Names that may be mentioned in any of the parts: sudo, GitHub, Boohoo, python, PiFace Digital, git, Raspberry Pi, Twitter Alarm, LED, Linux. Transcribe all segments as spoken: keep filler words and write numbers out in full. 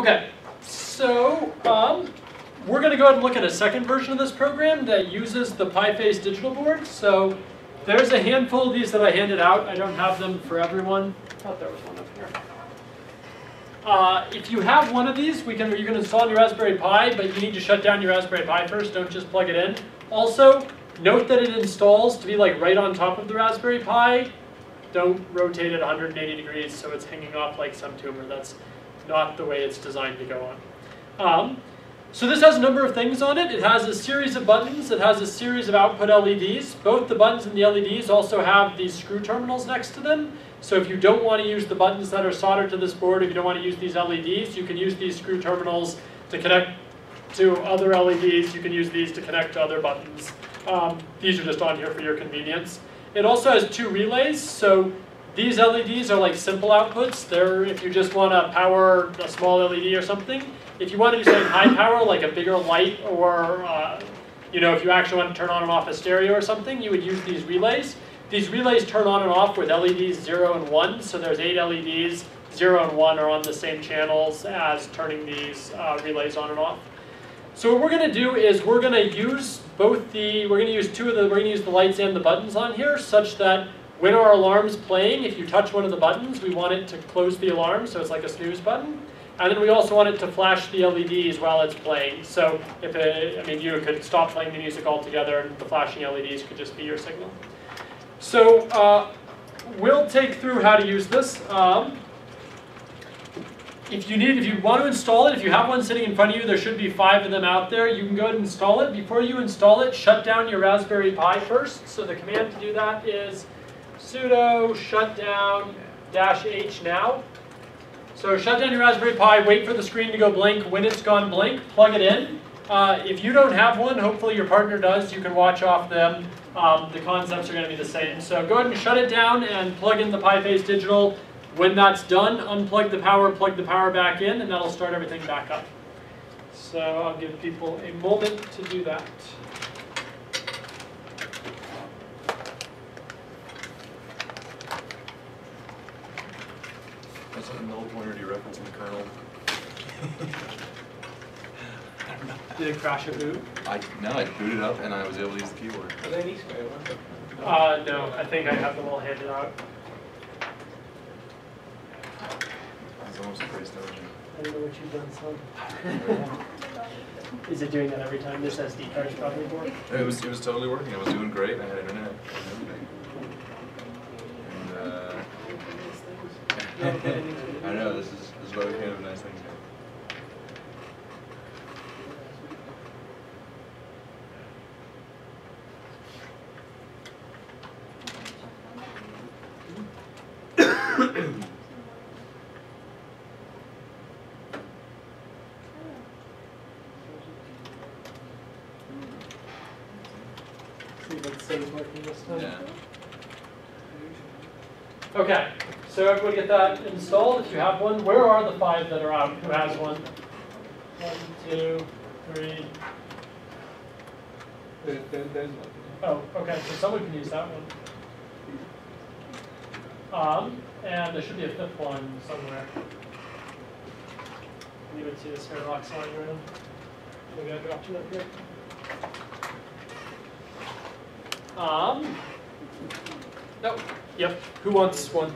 Okay, so um, we're going to go ahead and look at a second version of this program that uses the PiFace Digital board. So there's a handful of these that I handed out. I don't have them for everyone. I thought there was one up here. Uh, if you have one of these, we can, you can install on your Raspberry Pi, but you need to shut down your Raspberry Pi first. Don't just plug it in. Also, note that it installs to be like right on top of the Raspberry Pi. Don't rotate it one hundred eighty degrees so it's hanging off like some tumor. That's not the way it's designed to go on. Um, so this has a number of things on it. It has a series of buttons. It has a series of output L E Ds. Both the buttons and the L E Ds also have these screw terminals next to them. So if you don't want to use the buttons that are soldered to this board, if you don't want to use these L E Ds, you can use these screw terminals to connect to other L E Ds. You can use these to connect to other buttons. Um, these are just on here for your convenience. It also has two relays, so these L E Ds are like simple outputs. They're if you just want to power a small L E D or something. If you want to do something high power, like a bigger light, or uh, you know, if you actually want to turn on and off a stereo or something, you would use these relays. These relays turn on and off with L E Ds zero and one, so there's eight L E Ds. zero and one are on the same channels as turning these uh, relays on and off. So what we're going to do is we're going to use both the, we're going to use two of the, we're going to use the lights and the buttons on here such that when our alarm's playing, if you touch one of the buttons, we want it to close the alarm, so it's like a snooze button. And then we also want it to flash the L E Ds while it's playing. So if it, I mean, you could stop playing the music altogether and the flashing L E Ds could just be your signal. So uh, we'll take through how to use this. Um, If you need, if you want to install it, if you have one sitting in front of you, there should be five of them out there. You can go ahead and install it. Before you install it, shut down your Raspberry Pi first. So the command to do that is sudo shutdown dash h now. So shut down your Raspberry Pi, wait for the screen to go blank. When it's gone blank, plug it in. Uh, if you don't have one, hopefully your partner does. You can watch off them. Um, the concepts are going to be the same. So go ahead and shut it down and plug in the PiFace Digital. When that's done, unplug the power, plug the power back in, and that'll start everything back up. So I'll give people a moment to do that. That's like an old one, or do you reference in the kernel? I don't know. Did it crash or boot? I, no, I booted up and I was able to use the keyboard. Are they these guys? Uh, no, I think I have them all handed out. Almost crazy, I don't know what you've done, son. Is it doing that every time? This S D card is probably working. It was, it was totally working. It was doing great. I had internet and everything. And, uh, I know, this is, this is why we can have nice things here. Okay, so everyone get that installed if you have one. Where are the five that are out? Who has one? One, two, three. There, there, there's one. Oh, okay, so someone can use that one. Um, and there should be a fifth one somewhere. You would see this airlock lying around. Maybe I dropped it up here. Um, nope. Yep. Who wants one?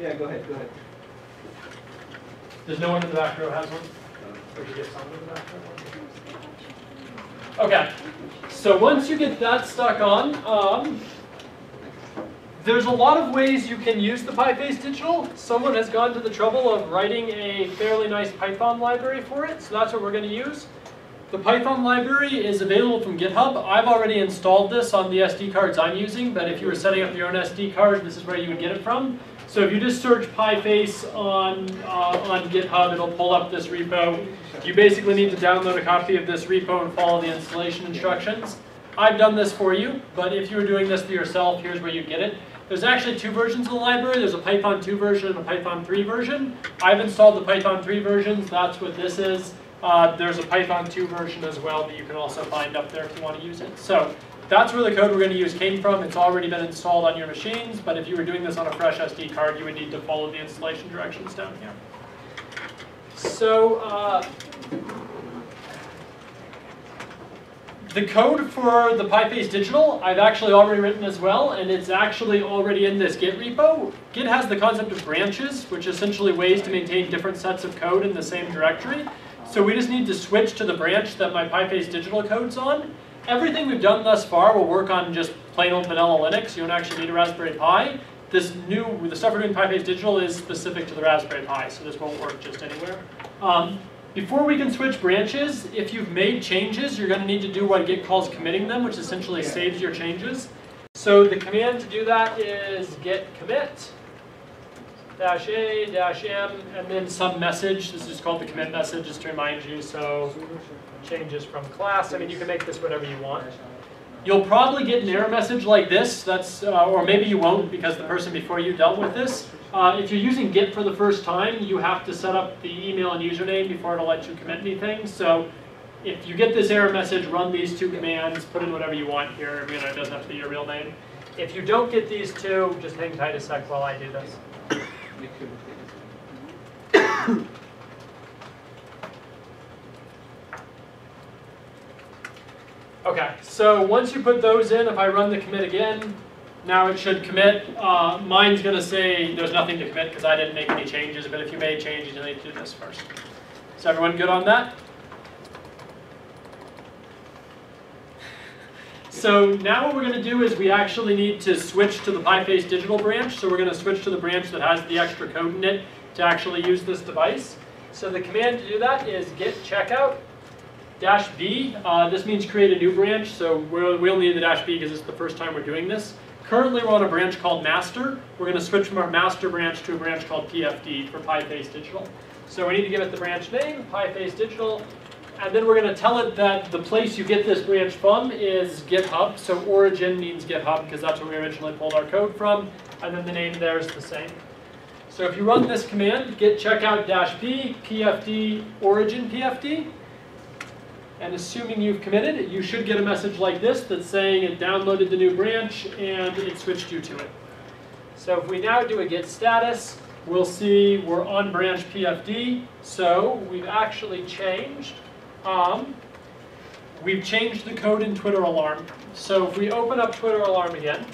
Yeah, go ahead. Go ahead. There's no one in the back row has one? Or did you get someone in the back row? Okay. So once you get that stuck on, um, there's a lot of ways you can use the PiFace Digital. Someone has gone to the trouble of writing a fairly nice Python library for it, so that's what we're going to use. The Python library is available from GitHub. I've already installed this on the S D cards I'm using, but if you were setting up your own S D card, this is where you would get it from. So if you just search PiFace on, uh, on GitHub, it'll pull up this repo. You basically need to download a copy of this repo and follow the installation instructions. I've done this for you, but if you were doing this for yourself, here's where you get it. There's actually two versions of the library. There's a Python two version and a Python three version. I've installed the Python three versions. That's what this is. Uh, there's a Python two version as well that you can also find up there if you want to use it. So that's where the code we're going to use came from. It's already been installed on your machines, but if you were doing this on a fresh S D card, you would need to follow the installation directions down here. So uh, the code for the PiFace Digital I've actually already written as well, and it's actually already in this Git repo. Git has the concept of branches, which are essentially ways to maintain different sets of code in the same directory. So we just need to switch to the branch that my PiFace Digital code's on. Everything we've done thus far will work on just plain old vanilla Linux. You don't actually need a Raspberry Pi. This new, the stuff we're doing in PiFace Digital is specific to the Raspberry Pi, so this won't work just anywhere. Um, before we can switch branches, if you've made changes, you're going to need to do what Git calls committing them, which essentially saves your changes. So the command to do that is git commit dash a dash m, and then some message. This is called the commit message, just to remind you. So changes from class. I mean, you can make this whatever you want. You'll probably get an error message like this. That's uh, or maybe you won't, because the person before you dealt with this. Uh, if you're using Git for the first time, you have to set up the email and username before it'll let you commit anything. So if you get this error message, run these two commands. Put in whatever you want here. You know, it doesn't have to be your real name. If you don't get these two, just hang tight a sec while I do this. Okay, so once you put those in, if I run the commit again, now it should commit. Uh, mine's going to say there's nothing to commit because I didn't make any changes, but if you made changes, you need to do this first. Is everyone good on that? So now what we're going to do is we actually need to switch to the PiFace Digital branch. So we're going to switch to the branch that has the extra code in it to actually use this device. So the command to do that is git checkout dash b. Uh, this means create a new branch. So we're, we'll need the dash b because it's the first time we're doing this. Currently we're on a branch called master. We're going to switch from our master branch to a branch called P F D for PiFace Digital. So we need to give it the branch name, PiFace Digital. And then we're going to tell it that the place you get this branch from is GitHub. So origin means GitHub because that's where we originally pulled our code from. And then the name there is the same. So if you run this command, git checkout dash p pfd origin pfd, and assuming you've committed, you should get a message like this that's saying it downloaded the new branch and it switched you to it. So if we now do a git status, we'll see we're on branch pfd. So we've actually changed. Um, we've changed the code in Twitter Alarm. So if we open up Twitter Alarm again,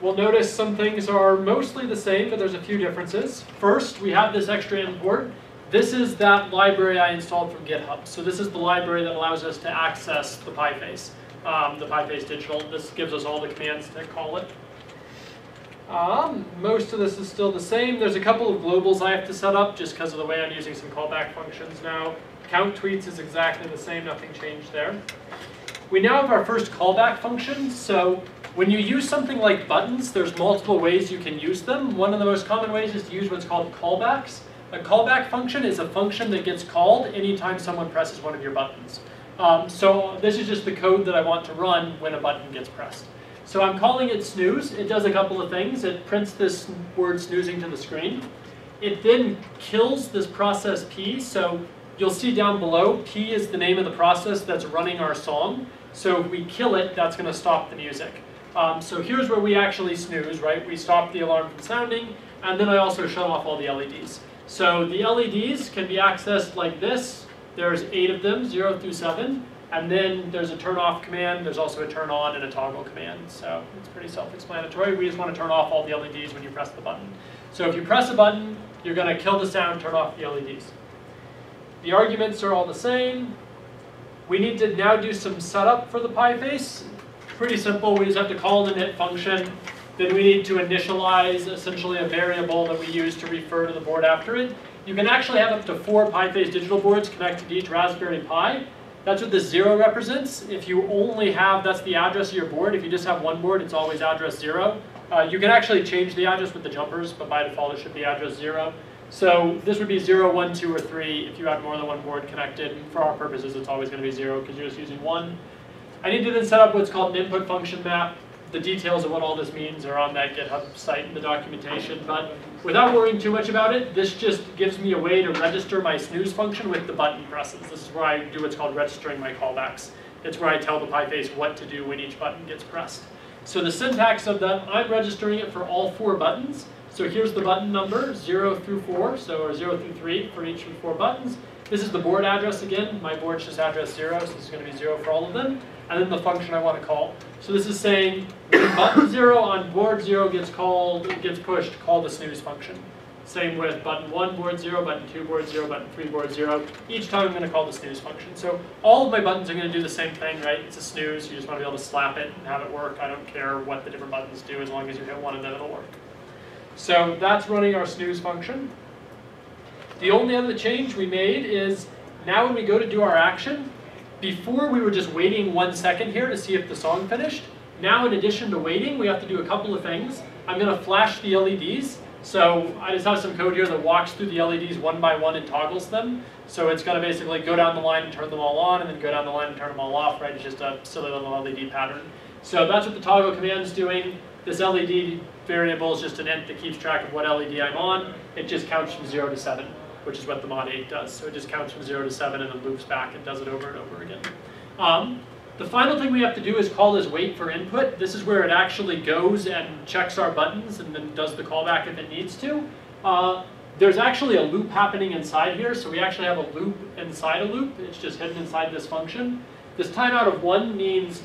we'll notice some things are mostly the same, but there's a few differences. First, we have this extra import. This is that library I installed from GitHub. So this is the library that allows us to access the PiFace, um, the PiFace Digital. This gives us all the commands to call it. Um, most of this is still the same. There's a couple of globals I have to set up just because of the way I'm using some callback functions now. Count tweets is exactly the same, nothing changed there. We now have our first callback function. So when you use something like buttons, there's multiple ways you can use them. One of the most common ways is to use what's called callbacks. A callback function is a function that gets called anytime someone presses one of your buttons. Um, so this is just the code that I want to run when a button gets pressed. So I'm calling it snooze. It does a couple of things. It prints this word snoozing to the screen. It then kills this process P. So you'll see down below, P is the name of the process that's running our song. So if we kill it, that's going to stop the music. Um, so here's where we actually snooze, right? We stop the alarm from sounding, and then I also shut off all the L E Ds. So the L E Ds can be accessed like this. There's eight of them, zero through seven. And then there's a turn off command, there's also a turn on and a toggle command. So it's pretty self-explanatory. We just want to turn off all the L E Ds when you press the button. So if you press a button, you're going to kill the sound, turn off the L E Ds. The arguments are all the same. We need to now do some setup for the PiFace. Pretty simple, we just have to call an init function. Then we need to initialize essentially a variable that we use to refer to the board after it. You can actually have up to four PiFace Digital boards connected to each Raspberry Pi. That's what the zero represents. If you only have, that's the address of your board. If you just have one board, it's always address zero. Uh, you can actually change the address with the jumpers, but by default it should be address zero. So this would be zero, one, two, or three if you had more than one board connected. For our purposes, it's always gonna be zero because you're just using one. I need to then set up what's called an input function map. The details of what all this means are on that GitHub site in the documentation, but without worrying too much about it, this just gives me a way to register my snooze function with the button presses. This is where I do what's called registering my callbacks. It's where I tell the PiFace what to do when each button gets pressed. So the syntax of that, I'm registering it for all four buttons. So here's the button number, zero through four, so or zero through three for each of the four buttons. This is the board address again. My board's just address zero, so this is going to be zero for all of them. And then the function I want to call. So this is saying when button zero on board zero gets called, gets pushed, call the snooze function. Same with button one board zero, button two board zero, button three board zero. Each time I'm going to call the snooze function. So all of my buttons are going to do the same thing, right? It's a snooze. You just want to be able to slap it and have it work. I don't care what the different buttons do as long as you hit one of them, it'll work. So that's running our snooze function. The only other change we made is now when we go to do our action, before we were just waiting one second here to see if the song finished. Now in addition to waiting, we have to do a couple of things. I'm going to flash the L E Ds. So I just have some code here that walks through the L E Ds one by one and toggles them. So it's going to basically go down the line and turn them all on, and then go down the line and turn them all off, right? It's just a silly little L E D pattern. So that's what the toggle command's doing. This L E D variable is just an int that keeps track of what L E D I'm on. It just counts from zero to seven, which is what the mod eight does. So it just counts from zero to seven and then loops back and does it over and over again. Um, The final thing we have to do is call this wait for input. This is where it actually goes and checks our buttons and then does the callback if it needs to. Uh, there's actually a loop happening inside here, so we actually have a loop inside a loop. It's just hidden inside this function. This timeout of one means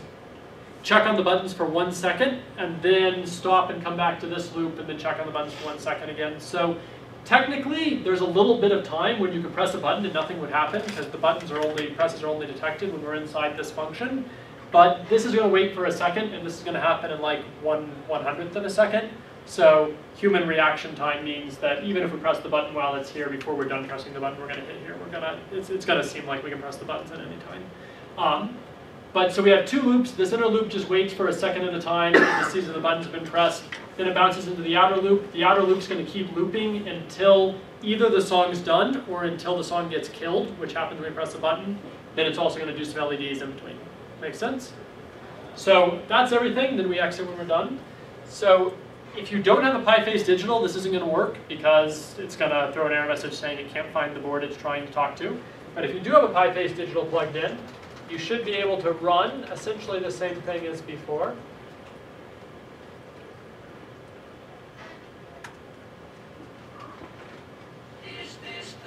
check on the buttons for one second and then stop and come back to this loop and then check on the buttons for one second again. So technically, there's a little bit of time when you could press a button and nothing would happen because the buttons are only, presses are only detected when we're inside this function. But this is going to wait for a second, and this is going to happen in like one one hundredth of a second. So human reaction time means that even if we press the button while it's here, before we're done pressing the button, we're going to hit here. We're gonna, it's, it's going to seem like we can press the buttons at any time. Um, but so we have two loops. This inner loop just waits for a second at a time, and it sees that the button's been pressed. Then it bounces into the outer loop. The outer loop's going to keep looping until either the song's done or until the song gets killed, which happens when we press the button. Then it's also going to do some L E Ds in between. Make sense? So that's everything. Then we exit when we're done. So if you don't have a PiFace Digital, this isn't going to work because it's going to throw an error message saying it can't find the board it's trying to talk to. But if you do have a PiFace Digital plugged in, you should be able to run essentially the same thing as before.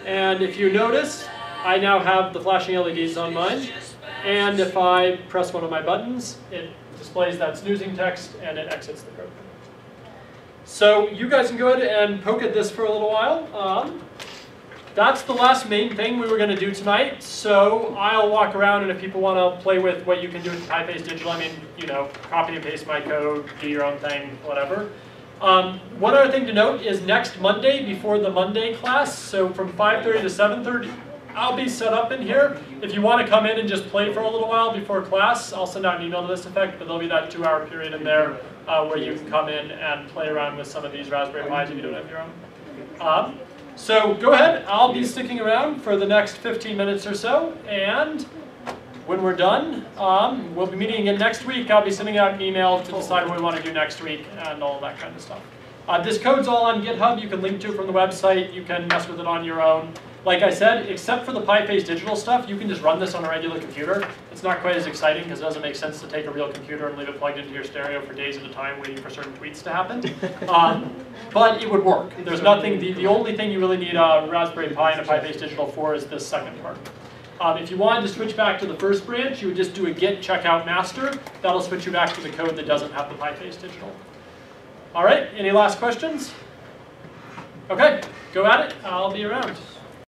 And if you notice, I now have the flashing L E Ds on mine. And if I press one of my buttons, it displays that snoozing text and it exits the program. So you guys can go ahead and poke at this for a little while. Um, that's the last main thing we were going to do tonight. So I'll walk around, and if people want to play with what you can do with PiFace Digital, I mean, you know, copy and paste my code, do your own thing, whatever. Um, one other thing to note is next Monday, before the Monday class, so from five thirty to seven thirty, I'll be set up in here. If you want to come in and just play for a little while before class, I'll send out an email to this effect, but there'll be that two hour period in there uh, where you can come in and play around with some of these Raspberry Pis if you don't have your own. Um, so go ahead, I'll be sticking around for the next fifteen minutes or so, and when we're done, um, we'll be meeting again next week. I'll be sending out an email to decide what we want to do next week and all that kind of stuff. Uh, this code's all on GitHub. You can link to it from the website. You can mess with it on your own. Like I said, except for the PiFace Digital stuff, you can just run this on a regular computer. It's not quite as exciting because it doesn't make sense to take a real computer and leave it plugged into your stereo for days at a time waiting for certain tweets to happen. Um, but it would work. There's nothing, the, the only thing you really need a Raspberry Pi and a PiFace Digital for is this second part. Um, if you wanted to switch back to the first branch, you would just do a git checkout master. That'll switch you back to the code that doesn't have the PiFace Digital. All right, any last questions? Okay, go at it. I'll be around.